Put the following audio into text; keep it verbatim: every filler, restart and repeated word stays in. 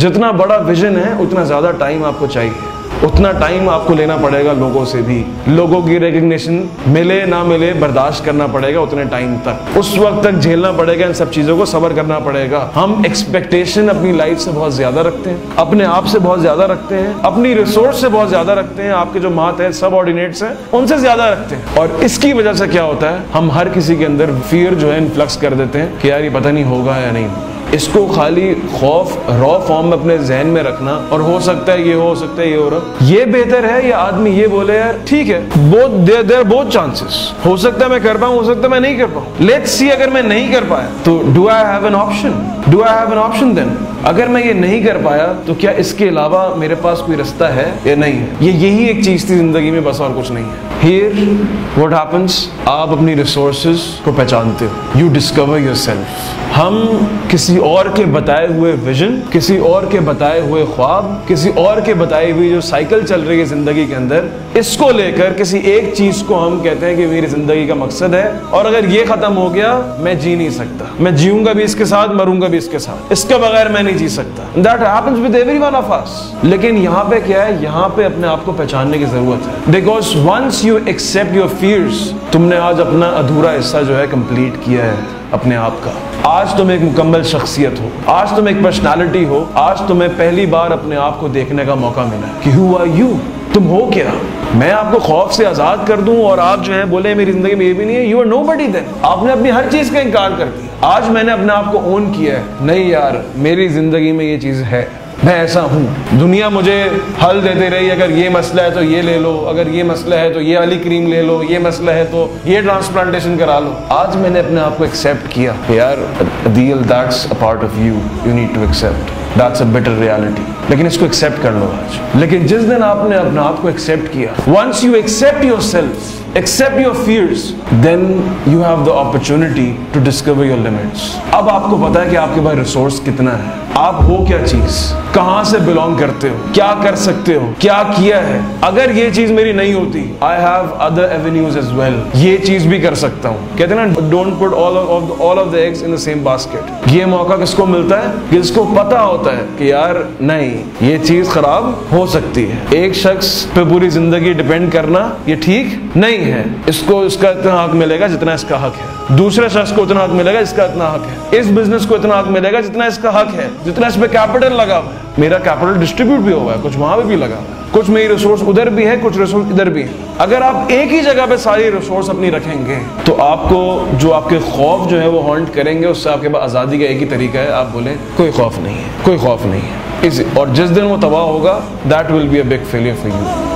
जितना बड़ा विजन है उतना ज़्यादा टाइम आपको चाहिए, उतना टाइम आपको लेना पड़ेगा लोगों से भी। लोगों की रिकग्निशन मिले ना मिले बर्दाश्त करना पड़ेगा, उतने टाइम तक, उस वक्त तक झेलना पड़ेगा, इन सब चीज़ों को सब्र करना पड़ेगा। हम एक्सपेक्टेशन अपनी लाइफ से बहुत ज़्यादा रखते हैं, अपने आप से बहुत ज़्यादा रखते हैं, अपनी रिसोर्स से बहुत ज़्यादा रखते हैं, आपके जो मातहत सब ऑर्डिनेट्स हैं उनसे ज़्यादा रखते हैं। और इसकी वजह से क्या होता है, हम हर किसी के अंदर फियर जो है इनफ्लक्स कर देते हैं कि यार ये पता नहीं होगा या नहीं। इसको खाली खौफ रॉ फॉर्म में अपने जहन में रखना और हो सकता है ये, हो सकता है ये हो रहा, ये बेहतर है ये आदमी ये बोले यार ठीक है, both there there both chances, हो सकता है मैं कर पाऊँ, हो सकता है मैं नहीं कर पाऊँ, लेट्स सी अगर मैं नहीं कर पाया तो do I have an option, do I have an option then, अगर मैं ये नहीं कर पाया तो क्या इसके अलावा मेरे पास कोई रास्ता है या नहीं है। ये यही एक चीज़ थी जिंदगी में, बस और कुछ नहीं है। Here what happens, आप अपनी रिसोर्सेज को पहचानते हो, यू डिस्कवर योर सेल्फ। हम किसी और के बताए हुए विजन, किसी और के बताए हुए ख्वाब, किसी और के बताई हुई जो साइकिल चल रही है जिंदगी के अंदर, इसको लेकर किसी एक चीज़ को हम कहते हैं कि मेरी जिंदगी का मकसद है, और अगर ये ख़त्म हो गया मैं जी नहीं सकता, मैं जीऊँगा भी इसके साथ, मरूंगा भी इसके साथ, इसके बगैर मैं जी सकता। That happens with every one of us. लेकिन यहाँ पे क्या है, यहाँ पे अपने आप को पहचानने की जरूरत है। Because once you accept your fears, तुमने आज अपना अधूरा हिस्सा जो है कंप्लीट किया है अपने आप का। आज तुम एक मुकम्मल शख्सियत हो, आज तुम एक पर्सनालिटी हो, आज तुम्हें पहली बार अपने आप को देखने का मौका मिला कि who are you? तुम हो क्या? मैं आपको खौफ से आज़ाद कर दूं और आप जो है बोले मेरी ज़िंदगी में ये भी नहीं है, यू आर नोबडी देन। आपने अपनी हर चीज़ का इनकार कर दिया। आज मैंने अपने आप को ओन किया है, नहीं यार मेरी ज़िंदगी में ये चीज़ है, मैं ऐसा हूँ। दुनिया मुझे हल देते रही, अगर ये मसला है तो ये ले लो, अगर ये मसला है तो ये वाली क्रीम ले लो, ये मसला है तो ये ट्रांसप्लांटेशन करा लो। आज मैंने अपने आप को एक्सेप्ट किया, यार Adeel that's a part of you, you need to accept, that's a bitter reality, लेकिन इसको एक्सेप्ट कर लो आज। लेकिन जिस दिन आपने अपने आप को एक्सेप्ट किया, once you accept yourself, Accept your fears, then you have the opportunity to discover your limits. अब आपको पता है कि आपके पास रिसोर्स कितना है, आप हो क्या चीज़, कहाँ से बिलोंग करते हो, क्या कर सकते हो, क्या किया है। अगर ये चीज़ मेरी नहीं होती, I have other avenues as well, ये चीज़ भी कर सकता हूँ। कहते हैं ना, don't put all of all of the eggs in the same basket। ये मौका किसको मिलता है, जिसको पता होता है कि यार नहीं ये चीज़ खराब हो सकती है, एक शख्स पे पूरी जिंदगी डिपेंड करना ये ठीक नहीं है, इसको इसका इतना हक मिलेगा जितना इसका हक है, दूसरे शख्स को उतना हक मिलेगा जिसका इतना हक है, इस बिजनेस को इतना हक मिलेगा जितना इसका हक है, जितना इसमें कैपिटल लगा हुआ है, मेरा कैपिटल डिस्ट्रीब्यूट भी हुआ है, कुछ वहां पे भी लगा हुआ है, कुछ मेरी रिसोर्स उधर भी है, कुछ रिसोर्स इधर भी है। अगर आप एक ही जगह पे सारी रिसोर्स अपनी रखेंगे तो आपको जो आपके खौफ जो है वो हॉन्ट करेंगे, उससे आपके पास आज़ादी का एक ही तरीका है, आप बोलें कोई खौफ नहीं है, कोई खौफ नहीं है, इसी। और जिस दिन वो तबाह होगा, that will be a big failure for you.